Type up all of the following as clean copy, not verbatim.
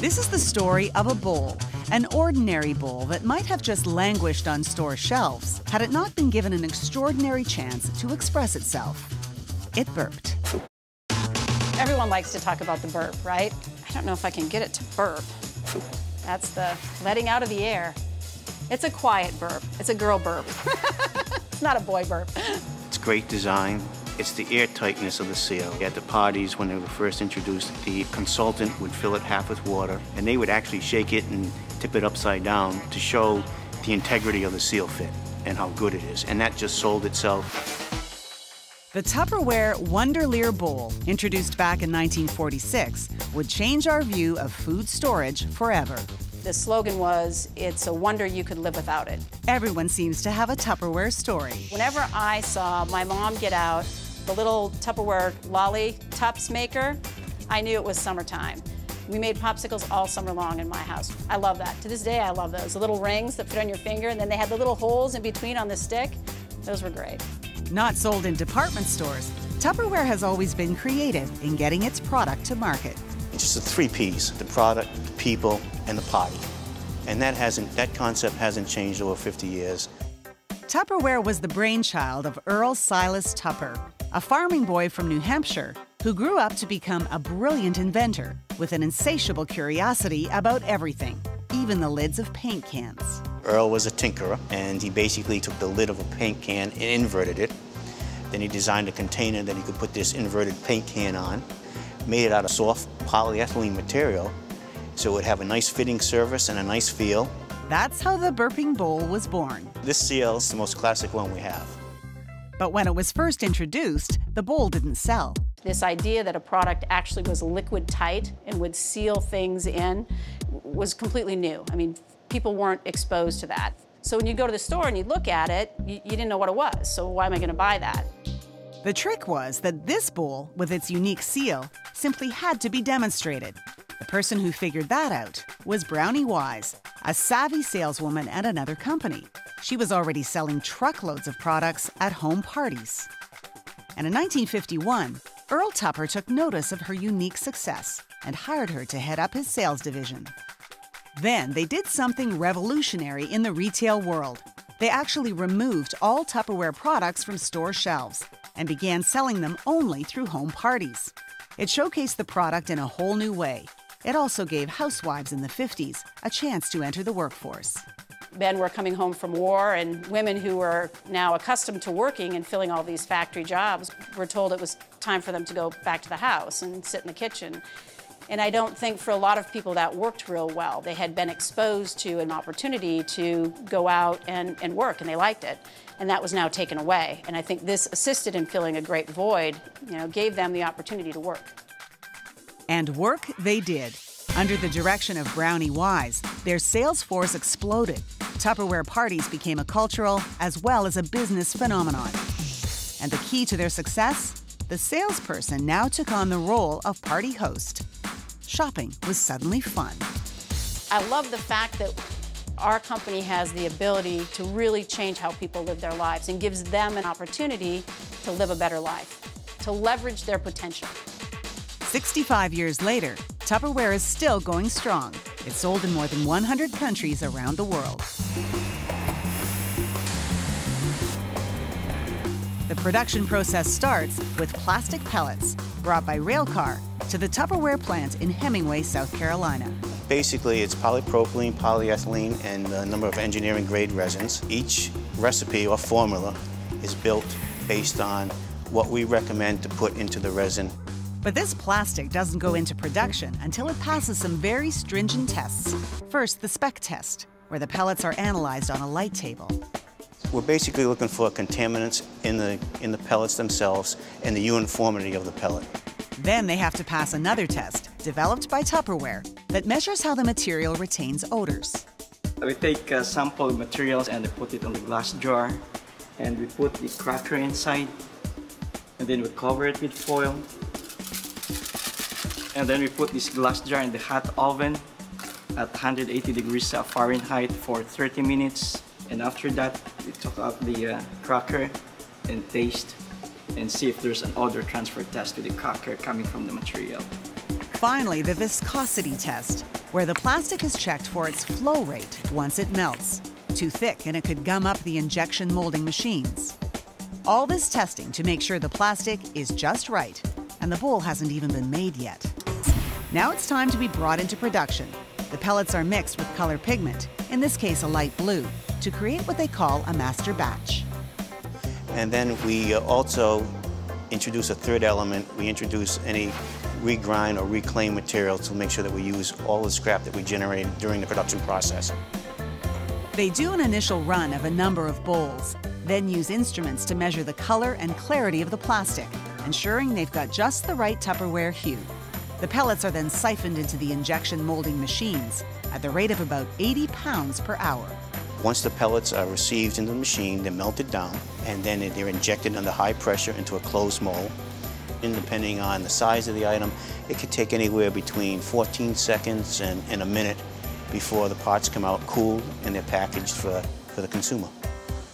This is the story of a bowl, an ordinary bowl that might have just languished on store shelves had it not been given an extraordinary chance to express itself. It burped. Everyone likes to talk about the burp, right? I don't know if I can get it to burp. That's the letting out of the air. It's a quiet burp. It's a girl burp. It's not a boy burp. It's great design. It's the airtightness of the seal. At the parties, when they were first introduced, the consultant would fill it half with water, and they would actually shake it and tip it upside down to show the integrity of the seal fit and how good it is. And that just sold itself. The Tupperware Wonderlier Bowl, introduced back in 1946, would change our view of food storage forever. The slogan was, "It's a wonder you could live without it." Everyone seems to have a Tupperware story. Whenever I saw my mom get out the little Tupperware lolly tups maker, I knew it was summertime. We made popsicles all summer long in my house. I love that. To this day, I love those. The little rings that fit on your finger, and then they had the little holes in between on the stick. Those were great. Not sold in department stores, Tupperware has always been creative in getting its product to market. It's just the three Ps: the product, the people, and the party. And that concept hasn't changed over 50 years. Tupperware was the brainchild of Earl Silas Tupper, a farming boy from New Hampshire who grew up to become a brilliant inventor with an insatiable curiosity about everything, even the lids of paint cans. Earl was a tinkerer, and he basically took the lid of a paint can and inverted it. Then he designed a container that he could put this inverted paint can on, made it out of soft polyethylene material, so it would have a nice fitting surface and a nice feel. That's how the burping bowl was born. This seal is the most classic one we have. But when it was first introduced, the bowl didn't sell. This idea that a product actually was liquid tight and would seal things in was completely new. I mean, people weren't exposed to that. So when you go to the store and you look at it, you didn't know what it was, so why am I gonna buy that? The trick was that this bowl, with its unique seal, simply had to be demonstrated. The person who figured that out was Brownie Wise, a savvy saleswoman at another company. She was already selling truckloads of products at home parties. And in 1951, Earl Tupper took notice of her unique success and hired her to head up his sales division. Then they did something revolutionary in the retail world. They actually removed all Tupperware products from store shelves and began selling them only through home parties. It showcased the product in a whole new way. It also gave housewives in the 50s a chance to enter the workforce. Men were coming home from war, and women who were now accustomed to working and filling all these factory jobs were told it was time for them to go back to the house and sit in the kitchen. And I don't think for a lot of people that worked real well. They had been exposed to an opportunity to go out and work, and they liked it. And that was now taken away. And I think this assisted in filling a great void, gave them the opportunity to work. And work they did. Under the direction of Brownie Wise, their sales force exploded. Tupperware parties became a cultural as well as a business phenomenon. And the key to their success? The salesperson now took on the role of party host. Shopping was suddenly fun. I love the fact that our company has the ability to really change how people live their lives and gives them an opportunity to live a better life, to leverage their potential. 65 years later, Tupperware is still going strong. It's sold in more than 100 countries around the world. The production process starts with plastic pellets brought by rail car to the Tupperware plant in Hemingway, South Carolina. Basically, it's polypropylene, polyethylene, and a number of engineering-grade resins. Each recipe or formula is built based on what we recommend to put into the resin. But this plastic doesn't go into production until it passes some very stringent tests. First, the spec test, where the pellets are analyzed on a light table. We're basically looking for contaminants in the pellets themselves and the uniformity of the pellet. Then they have to pass another test, developed by Tupperware, that measures how the material retains odors. We take a sample of materials and we put it on the glass jar, and we put the cracker inside, and then we cover it with foil. And then we put this glass jar in the hot oven at 180 degrees Fahrenheit for 30 minutes. And after that, we took out the cracker and taste and see if there's an odor transfer test to the cracker coming from the material. Finally, the viscosity test, where the plastic is checked for its flow rate once it melts. Too thick and it could gum up the injection molding machines. All this testing to make sure the plastic is just right, and the bowl hasn't even been made yet. Now it's time to be brought into production. The pellets are mixed with color pigment, in this case a light blue, to create what they call a master batch. And then we also introduce a third element. We introduce any regrind or reclaim material to make sure that we use all the scrap that we generate during the production process. They do an initial run of a number of bowls, then use instruments to measure the color and clarity of the plastic, ensuring they've got just the right Tupperware hue. The pellets are then siphoned into the injection molding machines at the rate of about 80 pounds per hour. Once the pellets are received into the machine, they're melted down, and then they're injected under high pressure into a closed mold. And depending on the size of the item, it could take anywhere between 14 seconds and a minute before the parts come out cooled and they're packaged for the consumer.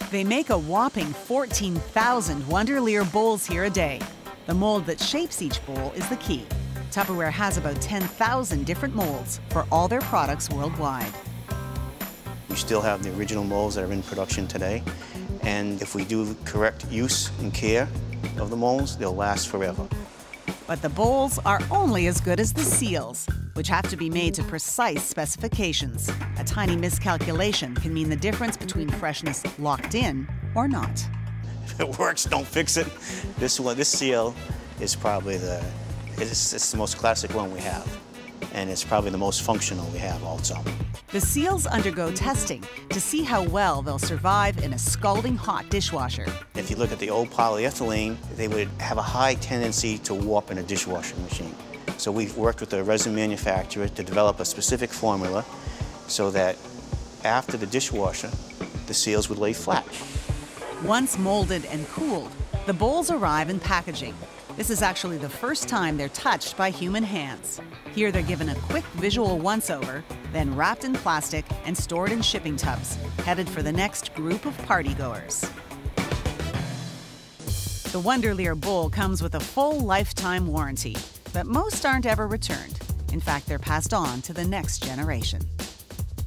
They make a whopping 14,000 Wonderlier bowls here a day. The mold that shapes each bowl is the key. Tupperware has about 10,000 different molds for all their products worldwide. We still have the original molds that are in production today, and if we do correct use and care of the molds, they'll last forever. But the bowls are only as good as the seals, which have to be made to precise specifications. A tiny miscalculation can mean the difference between freshness locked in or not. If it works, don't fix it. This seal is probably it's the most classic one we have, and it's probably the most functional we have also. The seals undergo testing to see how well they'll survive in a scalding hot dishwasher. If you look at the old polyethylene, they would have a high tendency to warp in a dishwashing machine. So we've worked with a resin manufacturer to develop a specific formula so that after the dishwasher, the seals would lay flat. Once molded and cooled, the bowls arrive in packaging. This is actually the first time they're touched by human hands. Here they're given a quick visual once-over, then wrapped in plastic and stored in shipping tubs, headed for the next group of party-goers. The Wonderlier bowl comes with a full lifetime warranty, but most aren't ever returned. In fact, they're passed on to the next generation.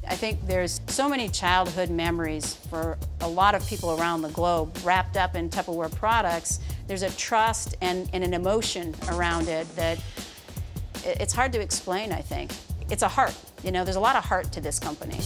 I think there's so many childhood memories for a lot of people around the globe wrapped up in Tupperware products. There's a trust and an emotion around it that it's hard to explain, I think. It's a heart, you know, there's a lot of heart to this company.